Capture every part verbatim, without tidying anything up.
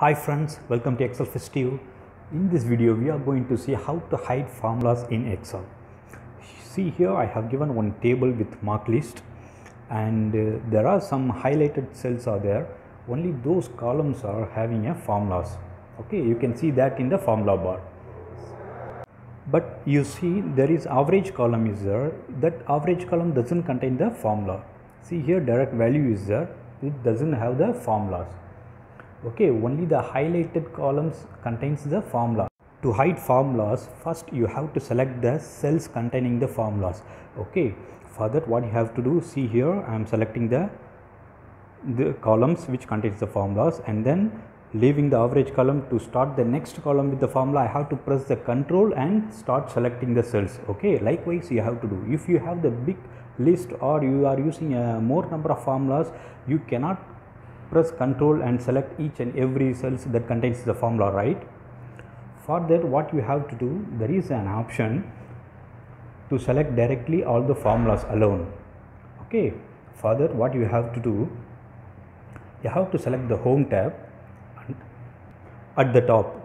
Hi friends, welcome to Excel Festive. In this video we are going to see how to hide formulas in Excel. See here, I have given one table with mark list, and uh, there are some highlighted cells are there. Only those columns are having a formulas. Okay, you can see that in the formula bar. But you see there is average column is there. That average column doesn't contain the formula. See here, direct value is there. It doesn't have the formulas. Okay, only the highlighted columns contains the formula. To hide formulas, first you have to select the cells containing the formulas. Okay, for that what you have to do, see here I am selecting the, the columns which contains the formulas, and then leaving the average column to start the next column with the formula. I have to press the control and start selecting the cells. Okay, likewise you have to do. If you have the big list or you are using a more number of formulas, you cannot press control and select each and every cells that contains the formula, right? For that what you have to do, there is an option to select directly all the formulas alone. Okay, for that what you have to do, you have to select the home tab, and at the top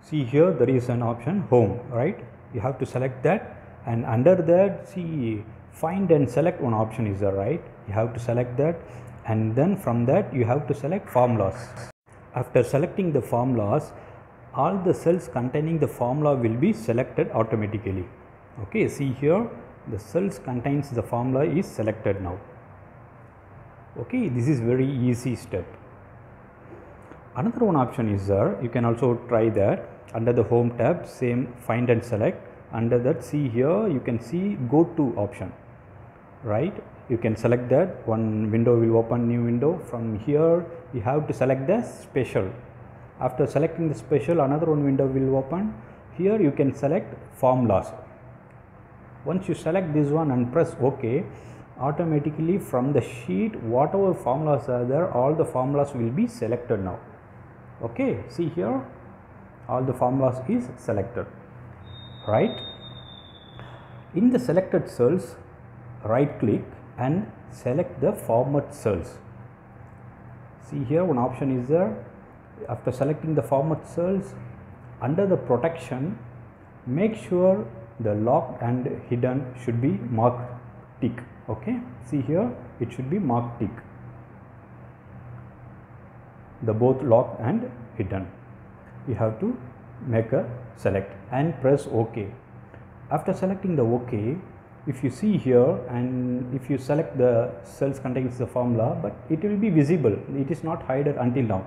see here there is an option home, right? You have to select that, and under that see find and select one option is there, right? You have to select that, and then from that you have to select formulas. After selecting the formulas, all the cells containing the formula will be selected automatically. Okay, see here the cells contains the formula is selected now. Okay, this is very easy step. Another one option is there, you can also try that. Under the home tab, same find and select. Under that see here you can see go to option, right? You can select that. One window will open, new window. From here you have to select the special. After selecting the special, another one window will open. Here you can select formulas. Once you select this one and press OK, automatically from the sheet whatever formulas are there, all the formulas will be selected now. Okay, see here all the formulas is selected, right? In the selected cells, right click and select the format cells. See here one option is there. After selecting the format cells, under the protection, make sure the locked and hidden should be marked tick. Okay, see here it should be marked tick, the both locked and hidden. You have to make a select and press OK. After selecting the OK, if you see here, and if you select the cells contains the formula, but it will be visible, it is not hidden until now.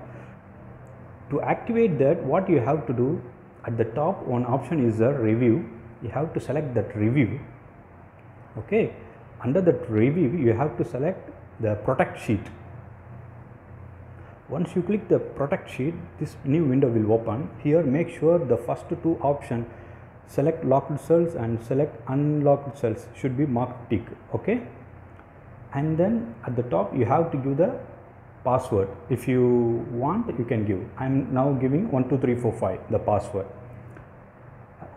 To activate that, what you have to do, at the top one option is a review. You have to select that review. Okay, under that review you have to select the protect sheet. Once you click the protect sheet, this new window will open. Here make sure the first two options, select locked cells and select unlocked cells, should be marked tick. Okay, and then at the top you have to give the password. If you want, you can give. I am now giving one two three four five the password.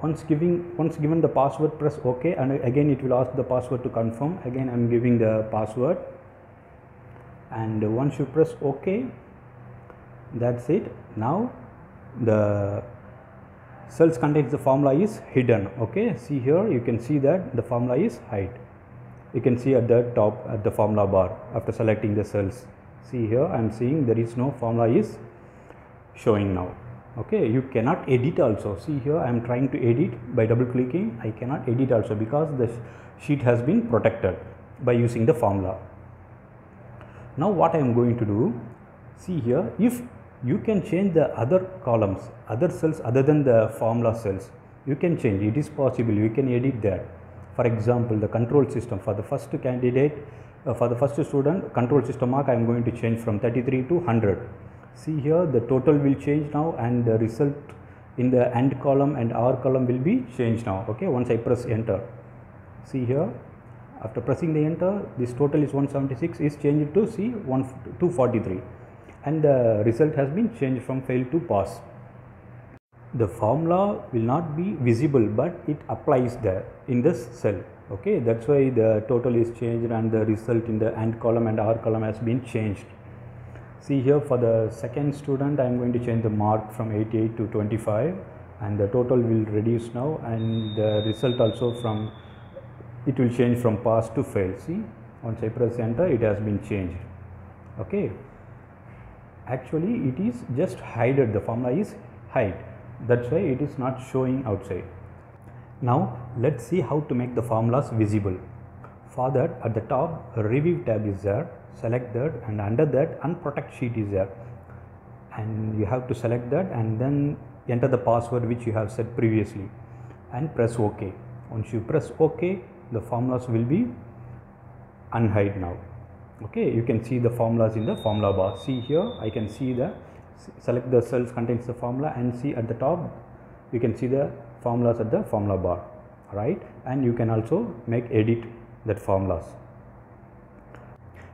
Once giving once given the password, press OK, and again it will ask the password to confirm. Again I am giving the password, and once you press OK, that's it. Now the cells contains the formula is hidden. Okay, see here you can see that the formula is hide. You can see at the top at the formula bar after selecting the cells. See here I am seeing there is no formula is showing now. Okay, you cannot edit also. See here I am trying to edit by double clicking. I cannot edit also because the sheet has been protected by using the formula. Now what I am going to do, see here, if you can change the other columns, other cells other than the formula cells, you can change. It is possible, you can edit that. For example, the control system for the first candidate, uh, for the first student, control system mark I am going to change from thirty-three to one hundred. See here the total will change now, and the result in the end column and R column will be changed now. Okay, once I press enter, see here after pressing the enter, this total is one seventy-six is changed to see two forty-three. And the result has been changed from fail to pass. The formula will not be visible, but it applies there in this cell. Okay, that's why the total is changed and the result in the end column and R column has been changed. See here, for the second student I am going to change the mark from eighty-eight to twenty-five, and the total will reduce now, and the result also from it will change from pass to fail. See, once I press enter, it has been changed. Okay, actually it is just hidden, the formula is hide, that's why it is not showing outside. Now let's see how to make the formulas visible. For that, at the top review tab is there, select that, and under that unprotect sheet is there, and you have to select that and then enter the password which you have set previously and press OK. Once you press OK, the formulas will be unhide now. Okay, you can see the formulas in the formula bar. See here, I can see the select the cells contains the formula, and see at the top you can see the formulas at the formula bar, right? And you can also make edit that formulas.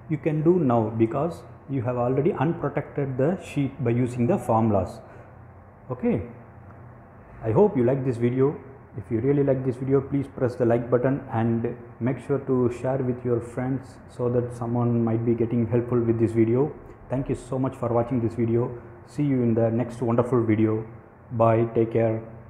You can do now because you have already unprotected the sheet by using the formulas. Okay, I hope you like this video. If you really like this video, please press the like button and make sure to share with your friends so that someone might be getting helpful with this video. Thank you so much for watching this video. See you in the next wonderful video. Bye, take care.